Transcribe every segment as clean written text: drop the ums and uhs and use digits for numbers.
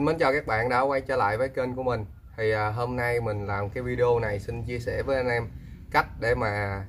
Xin mến chào các bạn đã quay trở lại với kênh của mình. Thì hôm nay mình làm cái video này xin chia sẻ với anh em cách để mà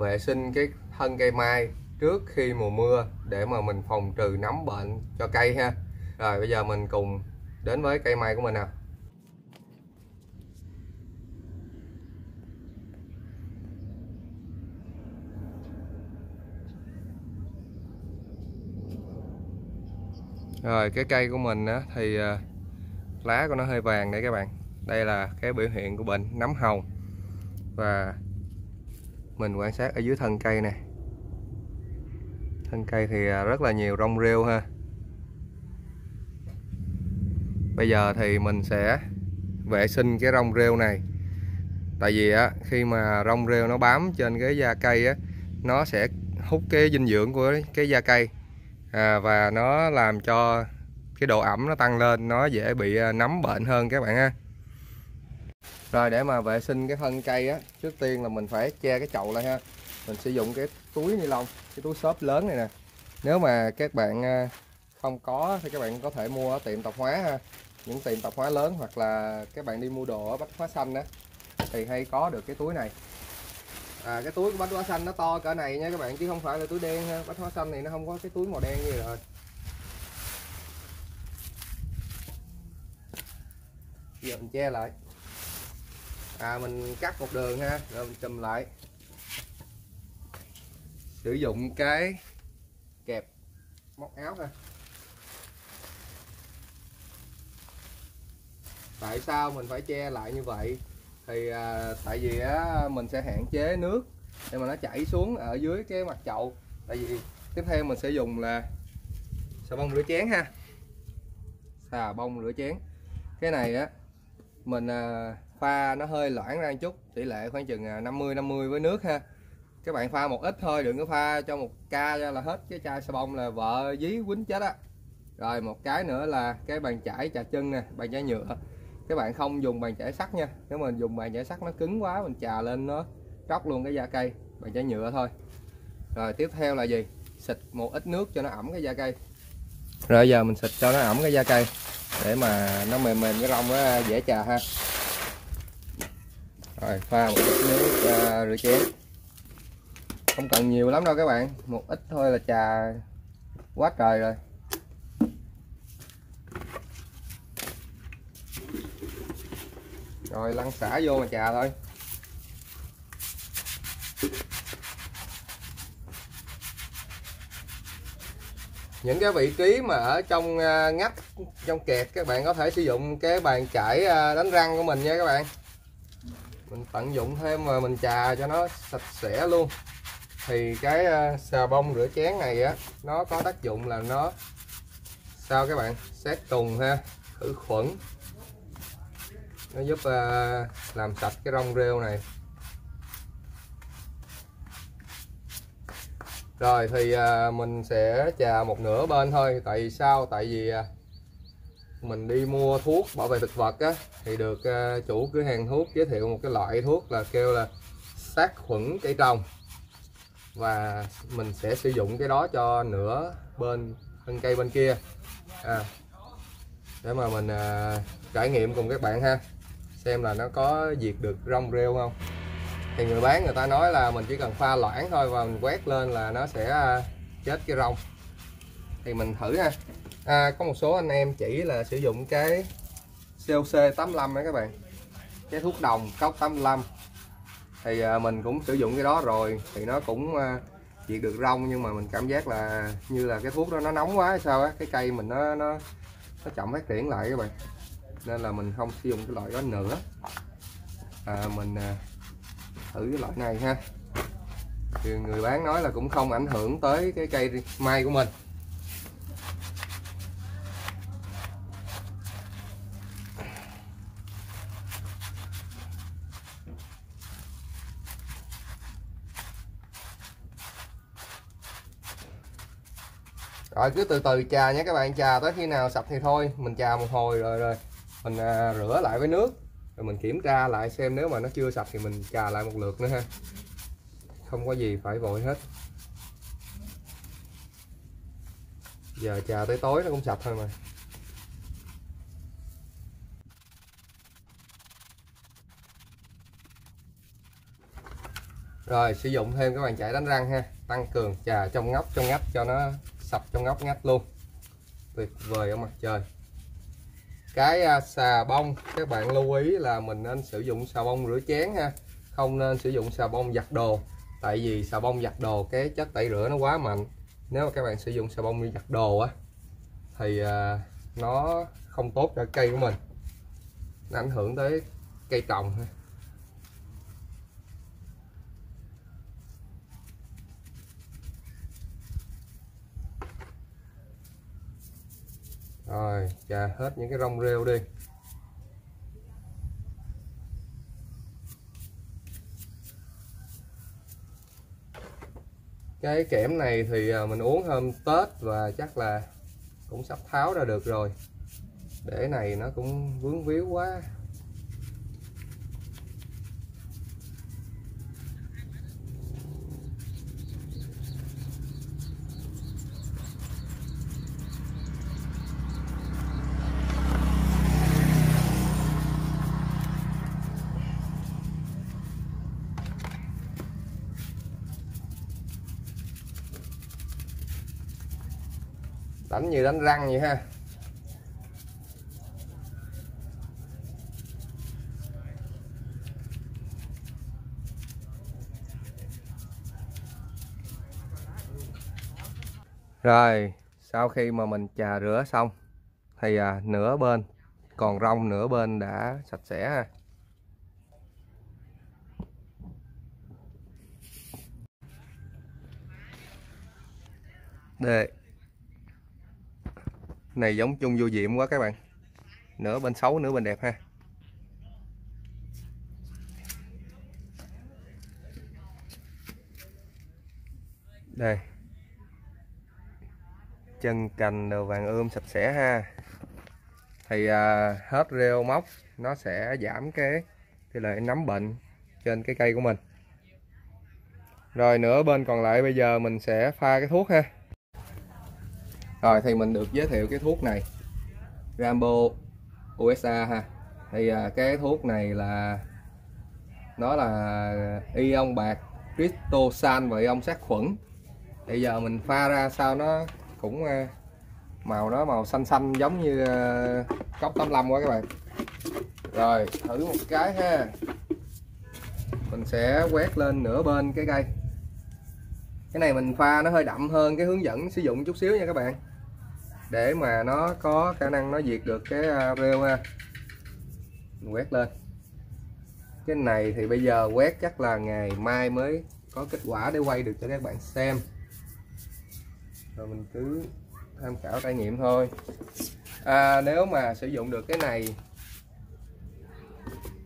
vệ sinh cái thân cây mai trước khi mùa mưa để mà mình phòng trừ nấm bệnh cho cây ha. Rồi bây giờ mình cùng đến với cây mai của mình nào. Rồi cái cây của mình á, thì lá của nó hơi vàng đấy các bạn. Đây là cái biểu hiện của bệnh nấm hồng. Và mình quan sát ở dưới thân cây này. Thân cây thì rất là nhiều rong rêu ha. Bây giờ thì mình sẽ vệ sinh cái rong rêu này. Tại vì á, khi mà rong rêu nó bám trên cái da cây á, nó sẽ hút cái dinh dưỡng của cái da cây. Và nó làm cho cái độ ẩm nó tăng lên, nó dễ bị nấm bệnh hơn các bạn ha. Rồi để mà vệ sinh cái thân cây á, trước tiên là mình phải che cái chậu lại ha. Mình sử dụng cái túi ni lông, cái túi xốp lớn này nè. Nếu mà các bạn không có thì các bạn có thể mua ở tiệm tạp hóa ha. Những tiệm tạp hóa lớn hoặc là các bạn đi mua đồ ở Bách Hóa Xanh á, thì hay có được cái túi này. Cái túi của Bách Hóa Xanh nó to cỡ này nha các bạn, chứ không phải là túi đen ha. Bách Hóa Xanh thì nó không có cái túi màu đen như vậy rồi. Giờ mình che lại. Mình cắt một đường ha, rồi mình chùm lại. Sử dụng cái kẹp móc áo ha. Tại sao mình phải che lại như vậy? Thì tại vì mình sẽ hạn chế nước để mà nó chảy xuống ở dưới cái mặt chậu. Tại vì tiếp theo mình sẽ dùng là xà bông rửa chén ha. Xà bông rửa chén. Cái này á, mình pha nó hơi loãng ra một chút, tỷ lệ khoảng chừng 50-50 với nước ha. Các bạn pha một ít thôi, đừng có pha cho một ca là hết cái chai xà bông là vợ dí quýnh chết á. Rồi một cái nữa là cái bàn chải chà chân nè, bàn chải nhựa. Các bạn không dùng bàn chải sắt nha. Nếu mình dùng bàn chải sắt nó cứng quá, mình chà lên nó tróc luôn cái da cây. Bàn chải nhựa thôi. Rồi tiếp theo là gì? Xịt một ít nước cho nó ẩm cái da cây. Rồi giờ mình xịt cho nó ẩm cái da cây để mà nó mềm cái rong nó dễ chà ha. Rồi pha một ít nước rửa chén. Không cần nhiều lắm đâu các bạn, một ít thôi là chà quá trời rồi. Rồi lăn xả vô mà chà thôi. Những cái vị trí mà ở trong ngách, trong kẹt các bạn có thể sử dụng cái bàn chải đánh răng của mình nha các bạn. Mình tận dụng thêm mà mình chà cho nó sạch sẽ luôn. Thì cái xà bông rửa chén này á, nó có tác dụng là nó sao các bạn, sát trùng ha, khử khuẩn. Nó giúp làm sạch cái rong rêu này. Rồi thì mình sẽ chà một nửa bên thôi. Tại sao? Tại vì mình đi mua thuốc bảo vệ thực vật á, thì được chủ cửa hàng thuốc giới thiệu một cái loại thuốc là kêu là sát khuẩn cây trồng. Và mình sẽ sử dụng cái đó cho nửa bên thân cây bên kia để mà mình trải nghiệm cùng các bạn ha, xem là nó có diệt được rong rêu không. Thì người bán người ta nói là mình chỉ cần pha loãng thôi và mình quét lên là nó sẽ chết cái rong. Thì mình thử ha. Có một số anh em chỉ là sử dụng cái COC 85 đó các bạn, cái thuốc đồng COC 85. Thì mình cũng sử dụng cái đó rồi thì nó cũng diệt được rong, nhưng mà mình cảm giác là như là cái thuốc đó nó nóng quá hay sao á, cái cây mình nó chậm phát triển lại các bạn, nên là mình không sử dụng cái loại đó nữa. Mình thử cái loại này ha. Thì người bán nói là cũng không ảnh hưởng tới cái cây mai của mình. Rồi cứ từ từ chà nha các bạn, chà tới khi nào sạch thì thôi. Mình chà một hồi rồi mình rửa lại với nước, rồi mình kiểm tra lại xem nếu mà nó chưa sạch thì mình chà lại một lượt nữa ha. Không có gì phải vội hết. Giờ chà tới tối nó cũng sạch thôi mà. Rồi sử dụng thêm cái bàn chải đánh răng ha, tăng cường chà trong ngách cho nó sập trong ngóc ngách luôn, tuyệt vời ở mặt trời. Cái xà bông các bạn lưu ý là mình nên sử dụng xà bông rửa chén ha, không nên sử dụng xà bông giặt đồ, tại vì xà bông giặt đồ cái chất tẩy rửa nó quá mạnh. Nếu mà các bạn sử dụng xà bông như giặt đồ á thì nó không tốt cho cây của mình, nó ảnh hưởng tới cây trồng ha. Rồi chà hết những cái rong rêu đi. Cái kẽm này thì mình uống hôm Tết và chắc là cũng sắp tháo ra được rồi, để này nó cũng vướng víu quá. Đánh như đánh răng vậy ha. Rồi sau khi mà mình chà rửa xong thì nửa bên còn rong, nửa bên đã sạch sẽ ha. Đây này giống chung vô diệm quá các bạn, nửa bên xấu nửa bên đẹp ha. Đây chân cành đồ vàng ươm sạch sẽ ha, thì hết rêu móc nó sẽ giảm cái lợi nấm bệnh trên cái cây của mình. Rồi nửa bên còn lại bây giờ mình sẽ pha cái thuốc ha. Rồi thì mình được giới thiệu cái thuốc này, Rambo USA ha. Thì cái thuốc này là nó là ion bạc Cristosan và ion sát khuẩn. Bây giờ mình pha ra sao nó cũng màu, nó màu xanh xanh giống như COC 85 quá các bạn. Rồi thử một cái ha. Mình sẽ quét lên nửa bên cái cây. Cái này mình pha nó hơi đậm hơn cái hướng dẫn sử dụng chút xíu nha các bạn, để mà nó có khả năng nó diệt được cái rêu ha. Mình quét lên cái này thì bây giờ quét chắc là ngày mai mới có kết quả để quay được cho các bạn xem, rồi mình cứ tham khảo trải nghiệm thôi. Nếu mà sử dụng được cái này,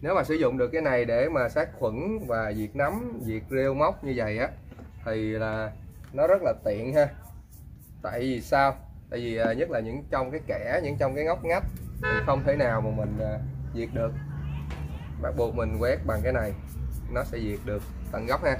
nếu mà sử dụng được cái này để mà sát khuẩn và diệt nấm, diệt rêu mốc như vậy á thì là nó rất là tiện ha. Tại vì sao? Tại vì nhất là những trong cái kẽ, những trong cái ngóc ngách mình không thể nào mà mình diệt được, bắt buộc mình quét bằng cái này nó sẽ diệt được tận gốc ha.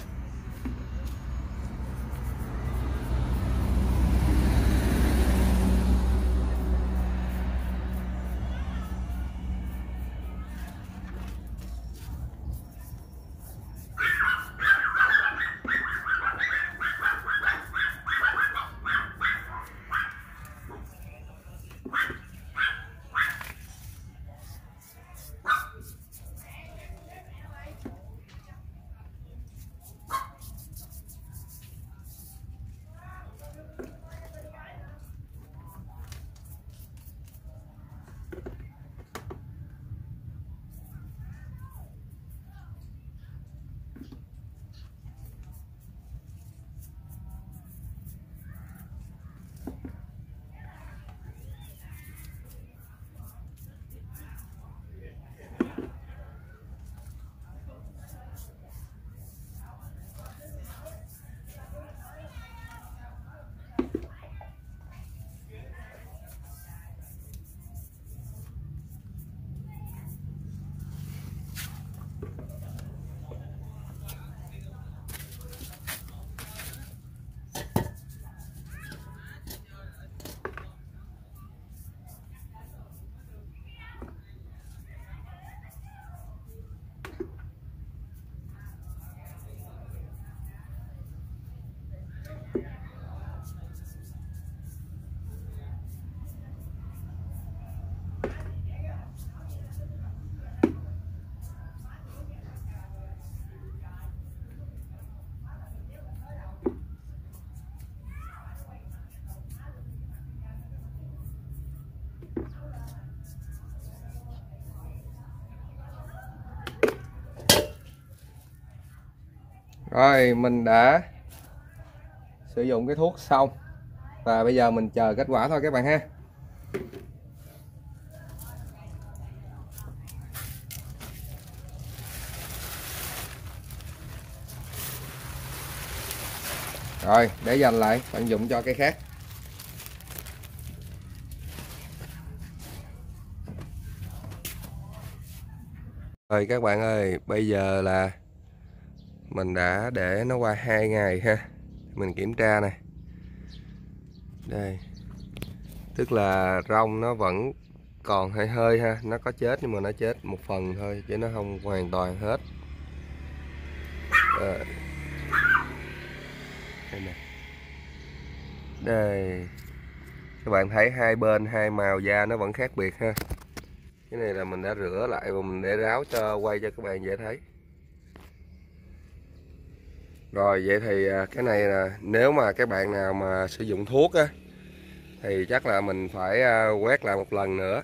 Rồi mình đã sử dụng cái thuốc xong và bây giờ mình chờ kết quả thôi các bạn ha. Rồi để dành lại tận dụng cho cái khác. Rồi các bạn ơi, bây giờ là mình đã để nó qua 2 ngày ha. Mình kiểm tra này. Đây. Tức là rong nó vẫn còn hơi hơi ha, nó có chết nhưng mà nó chết một phần thôi chứ nó không hoàn toàn hết. Rồi. Đây nè. Đây. Các bạn thấy hai bên hai màu da nó vẫn khác biệt ha. Cái này là mình đã rửa lại và mình để ráo cho quay cho các bạn dễ thấy. Rồi vậy thì cái này là nếu mà các bạn nào mà sử dụng thuốc á thì chắc là mình phải quét lại một lần nữa.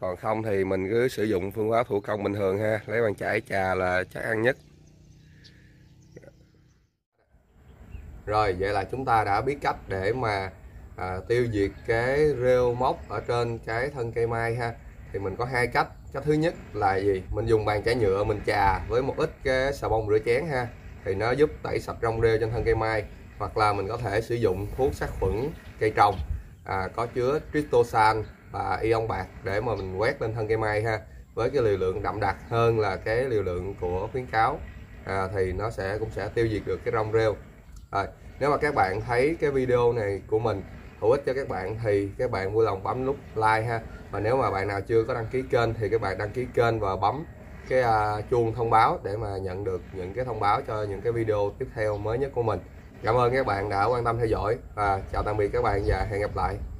Còn không thì mình cứ sử dụng phương pháp thủ công bình thường ha, lấy bàn chải chà là chắc ăn nhất. Rồi vậy là chúng ta đã biết cách để mà tiêu diệt cái rêu mốc ở trên cái thân cây mai ha. Thì mình có hai cách. Cách thứ nhất là gì? Mình dùng bàn chải nhựa mình chà với một ít cái xà bông rửa chén ha, thì nó giúp tẩy sạch rong rêu trên thân cây mai. Hoặc là mình có thể sử dụng thuốc sát khuẩn cây trồng có chứa Cristosan và ion bạc để mà mình quét lên thân cây mai ha, với cái liều lượng đậm đặc hơn là cái liều lượng của khuyến cáo, thì nó cũng sẽ tiêu diệt được cái rong rêu. Rồi, nếu mà các bạn thấy cái video này của mình hữu ích cho các bạn thì các bạn vui lòng bấm nút like ha. Và nếu mà bạn nào chưa có đăng ký kênh thì các bạn đăng ký kênh và bấm cái chuông thông báo để mà nhận được những cái thông báo cho những cái video tiếp theo mới nhất của mình. Cảm ơn các bạn đã quan tâm theo dõi và chào tạm biệt các bạn và hẹn gặp lại.